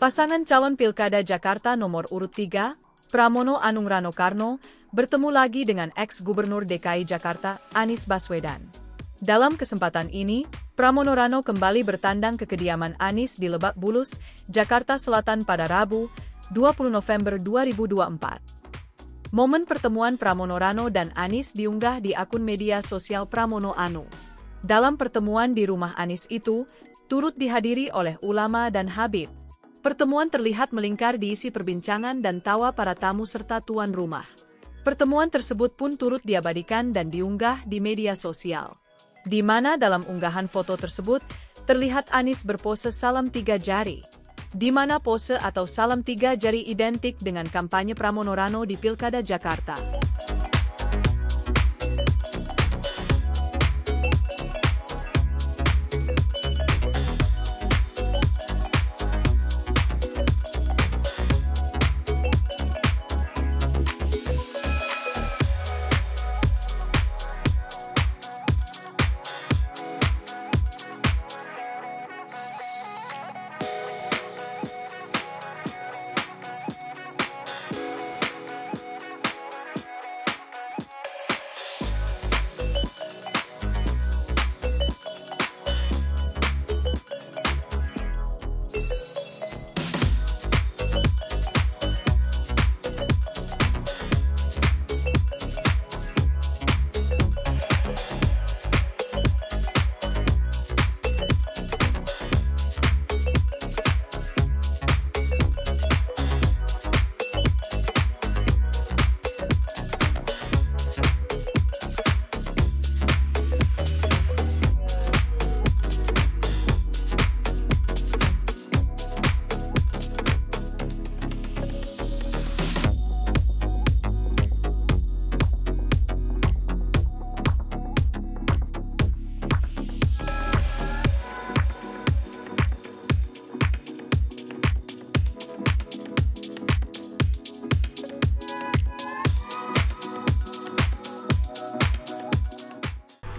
Pasangan calon Pilkada Jakarta nomor urut 3, Pramono Anung Rano Karno, bertemu lagi dengan ex-gubernur DKI Jakarta, Anies Baswedan. Dalam kesempatan ini, Pramono Rano kembali bertandang ke kediaman Anies di Lebak Bulus, Jakarta Selatan pada Rabu, 20 November 2024. Momen pertemuan Pramono Rano dan Anies diunggah di akun media sosial Pramono Anung. Dalam pertemuan di rumah Anies itu, turut dihadiri oleh ulama dan habib. Pertemuan terlihat melingkar diisi perbincangan dan tawa para tamu serta tuan rumah. Pertemuan tersebut pun turut diabadikan dan diunggah di media sosial, di mana dalam unggahan foto tersebut, terlihat Anies berpose salam tiga jari, di mana pose atau salam tiga jari identik dengan kampanye Pramono Rano di Pilkada Jakarta.